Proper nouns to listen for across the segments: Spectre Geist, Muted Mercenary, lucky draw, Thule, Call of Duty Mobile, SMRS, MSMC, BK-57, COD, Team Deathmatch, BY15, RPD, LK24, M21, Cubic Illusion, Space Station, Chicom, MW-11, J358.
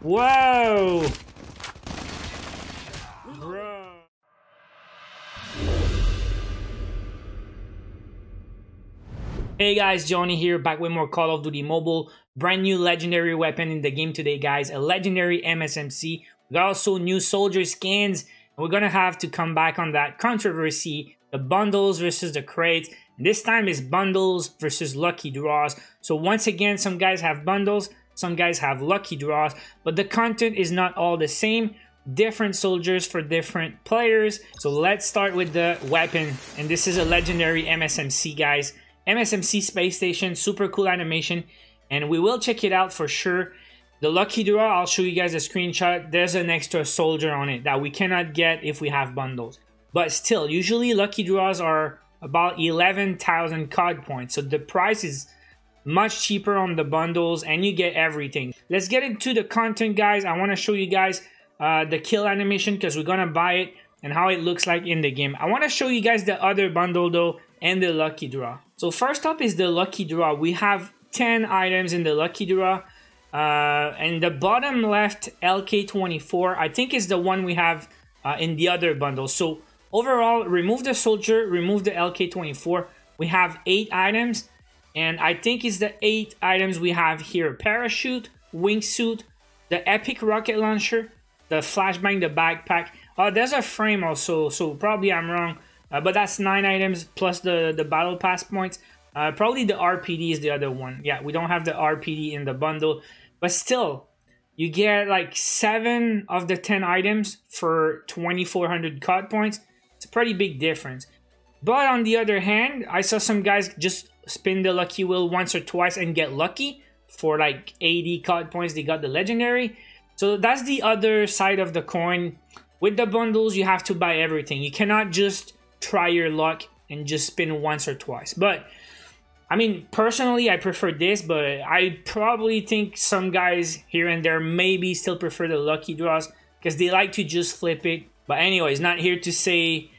Whoa! Bro. Hey guys, Johnny here, back with more Call of Duty Mobile. Brand new legendary weapon in the game today, guys. A legendary MSMC. We got also new soldier skins. We're gonna have to come back on that controversy, the bundles versus the crates. This time is bundles versus lucky draws. So once again, some guys have bundles, some guys have lucky draws, but the content is not all the same. Different soldiers for different players. So let's start with the weapon. And this is a legendary MSMC, guys. MSMC space station, super cool animation. And we will check it out for sure. The lucky draw, I'll show you guys a screenshot. There's an extra soldier on it that we cannot get if we have bundles. But still, usually lucky draws are about 11,000 COD points. So the price is much cheaper on the bundles and you get everything. Let's get into the content, guys. I want to show you guys the kill animation because we're going to buy it and how it looks like in the game. I want to show you guys the other bundle though and the lucky draw. So first up is the lucky draw. We have 10 items in the lucky draw. And the bottom left LK24, I think is the one we have in the other bundle. So overall, remove the soldier, remove the LK24. We have 8 items, and I think it's the 8 items we have here. Parachute, wingsuit, the epic rocket launcher, the flashbang, the backpack. Oh, there's a frame also, so probably I'm wrong. But that's 9 items plus the battle pass points. Probably the RPD is the other one. Yeah, we don't have the RPD in the bundle. But still, you get like 7 of the 10 items for 2,400 COD points. It's a pretty big difference. But on the other hand, I saw some guys just spin the lucky wheel once or twice and get lucky. For like 80 COD points, they got the legendary. So that's the other side of the coin. With the bundles, you have to buy everything. You cannot just try your luck and just spin once or twice. But I mean, personally, I prefer this, but I probably think some guys here and there maybe still prefer the lucky draws because they like to just flip it. But anyways, not here to say,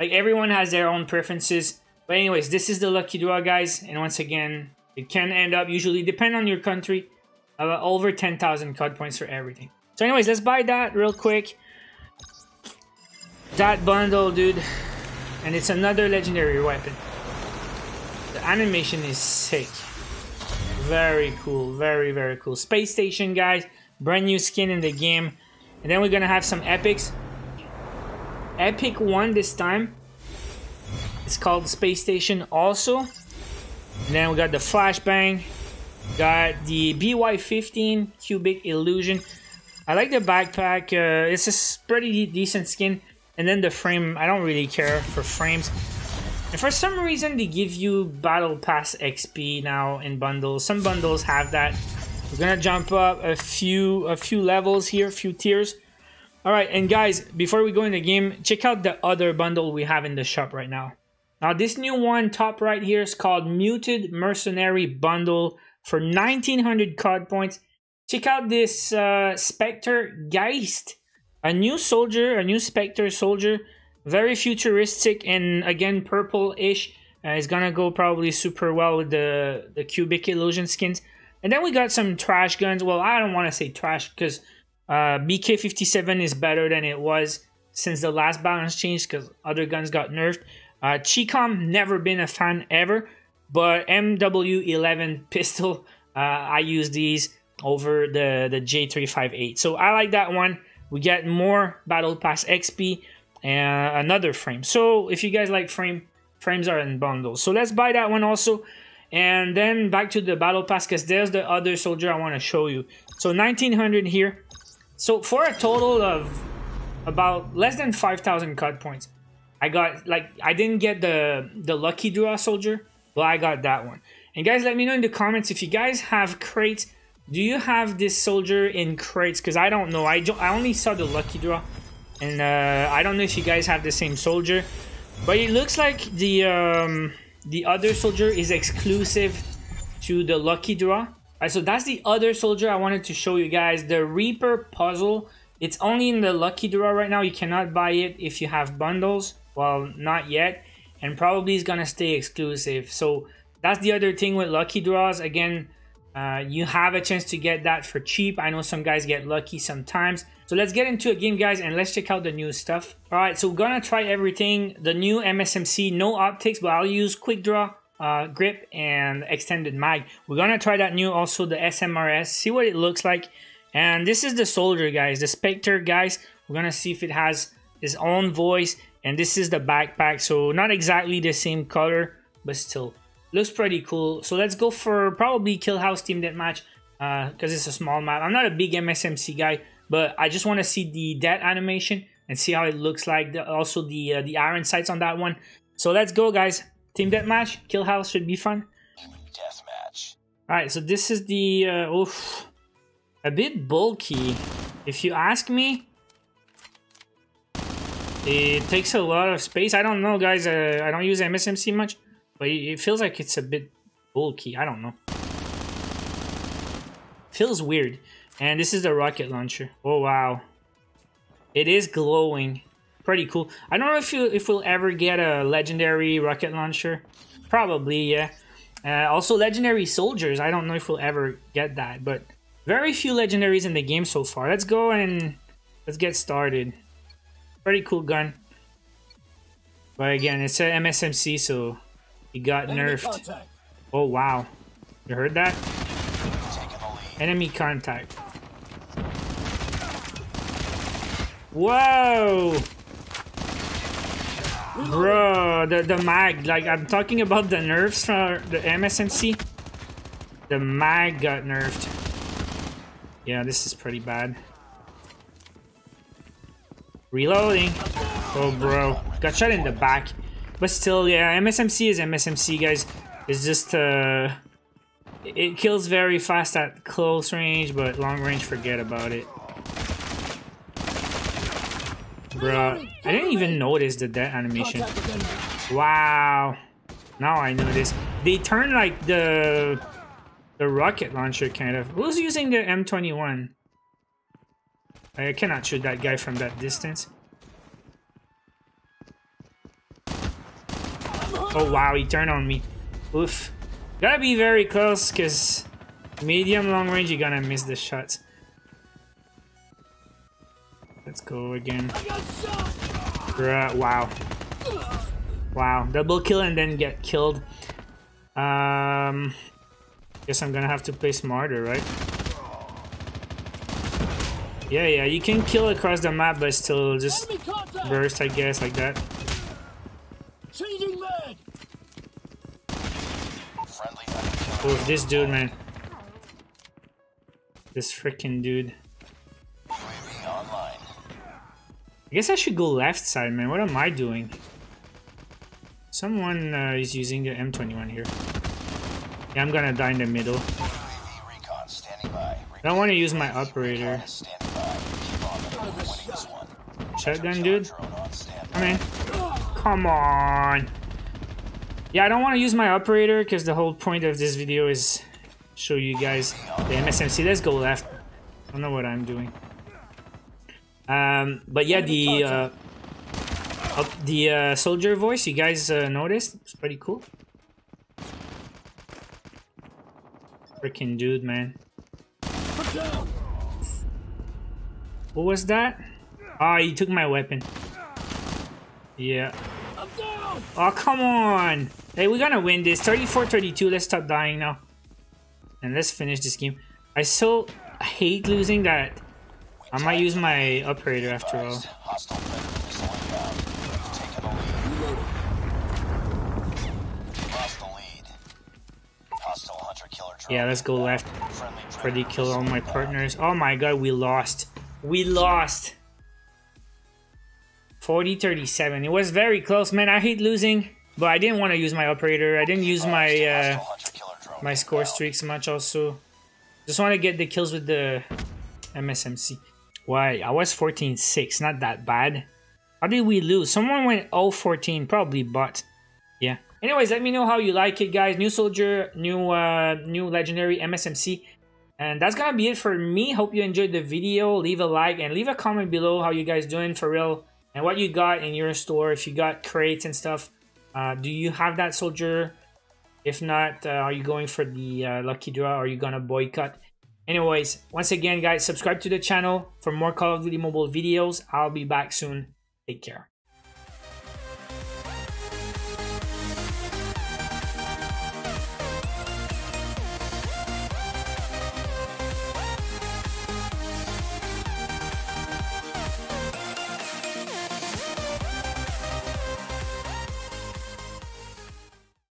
like, everyone has their own preferences. But anyways, this is the lucky draw, guys. And once again, it can end up, usually, depend on your country, over 10,000 COD points for everything. So anyways, let's buy that real quick. That bundle, dude. And it's another legendary weapon. The animation is sick. Very cool. Very, very cool. Space station, guys. Brand new skin in the game. And then we're gonna have some epics. Epic one this time. It's called space station also. And then we got the flashbang. Got the BY15 Cubic Illusion. I like the backpack. It's a pretty decent skin. And then the frame. I don't really care for frames. And for some reason, they give you battle pass XP now in bundles. Some bundles have that. We're gonna jump up a few levels here, a few tiers. All right, and guys, before we go in the game, check out the other bundle we have in the shop right now. Now, this new one, top right here, is called Muted Mercenary Bundle for 1,900 COD points. Check out this Spectre Geist, a new soldier, a new Spectre soldier. Very futuristic and, again, purple-ish. It's gonna go probably super well with the Cubic Illusion skins. And then we got some trash guns. Well, I don't want to say trash because BK-57 is better than it was since the last balance change because other guns got nerfed. Chicom, never been a fan ever. But MW-11 pistol, I use these over the J358. So I like that one. We get more battle pass XP. And another frame. So if you guys like frames are in bundles, so let's buy that one also. And then back to the battle pass because there's the other soldier I want to show you. So 1,900 here, so for a total of about less than 5,000 COD points. I got, like, I didn't get the lucky draw soldier, but I got that one. And guys, let me know in the comments if you guys have crates. Do you have this soldier in crates? Because I don't know, I only saw the lucky draw. And I don't know if you guys have the same soldier, but it looks like the other soldier is exclusive to the lucky draw. All right, so that's the other soldier I wanted to show you guys. The Reaper puzzle. It's only in the lucky draw right now. You cannot buy it if you have bundles. Well, not yet, and probably it's gonna stay exclusive. So that's the other thing with lucky draws. Again, You have a chance to get that for cheap. I know some guys get lucky sometimes. So let's get into a game, guys, and let's check out the new stuff. All right, so we're gonna try everything. The new MSMC, no optics, but I'll use quick draw, grip, and extended mag. We're gonna try that new, also the SMRS, see what it looks like. And this is the soldier, guys, the Spectre Geist. We're gonna see if it has his own voice. And this is the backpack, so not exactly the same color, but still looks pretty cool. So let's go for probably Kill House Team Deathmatch, because it's a small map. I'm not a big MSMC guy, but I just want to see the death animation and see how it looks like. Also the iron sights on that one. So let's go, guys. Team Deathmatch, Kill House should be fun. Deathmatch. All right, so this is the oof, a bit bulky, if you ask me. It takes a lot of space. I don't know, guys. I don't use MSMC much, but it feels like it's a bit bulky. I don't know. Feels weird. And this is the rocket launcher. Oh, wow. It is glowing. Pretty cool. I don't know if we'll ever get a legendary rocket launcher. Probably, yeah. Also, legendary soldiers. I don't know if we'll ever get that, but very few legendaries in the game so far. Let's go and let's get started. Pretty cool gun. But again, it's an MSMC, so he got nerfed. Oh, wow. You heard that? Enemy contact. Whoa! Bro, the mag. Like, I'm talking about the nerfs for the MSMC. The mag got nerfed. Yeah, this is pretty bad. Reloading. Oh, bro. Got shot in the back. But still, yeah, MSMC is MSMC, guys. It's just, it kills very fast at close range, but long range, forget about it. Bro, I didn't even notice the death animation. Wow. Now I know this. They turn, like, the rocket launcher, kind of. Who's using the M21? I cannot shoot that guy from that distance. Oh, wow, he turned on me. Oof. Gotta be very close, because medium long range, you're gonna miss the shots. Let's go again. Wow. Wow, double kill and then get killed. Guess I'm gonna have to play smarter, right? Yeah, you can kill across the map, but still just burst, I guess, like that. Oh, this dude, man. This freaking dude. I guess I should go left side, man. What am I doing? Someone is using the M21 here. Yeah, I'm gonna die in the middle. I don't want to use my operator. Shotgun, dude. Come in. Come on. Yeah, I don't want to use my operator because the whole point of this video is show you guys the MSMC. Let's go left. I don't know what I'm doing. But yeah, the soldier voice, you guys noticed? It's pretty cool. Freaking dude, man. What was that? Oh, he took my weapon. Yeah. Oh, come on. Hey, we're gonna win this. 34-32. Let's stop dying now. And let's finish this game. I so hate losing that. I might use my operator after all. Yeah, let's go left. Freddy killed all my partners. Oh my god, we lost. We lost. 40-37. It was very close, man. I hate losing, but I didn't want to use my operator. I didn't use my my score streaks much. Also, just want to get the kills with the MSMC. Why? I was 14-6. Not that bad. How did we lose? Someone went 0-14. Probably bot. Yeah. Anyways, let me know how you like it, guys. New soldier, new legendary MSMC. And that's gonna be it for me. Hope you enjoyed the video. Leave a like and leave a comment below how you guys doing for real. And what you got in your store, if you got crates and stuff. Do you have that soldier? If not, are you going for the lucky draw? Or are you gonna boycott? Anyways, once again, guys, subscribe to the channel for more Call of Duty Mobile videos. I'll be back soon. Take care.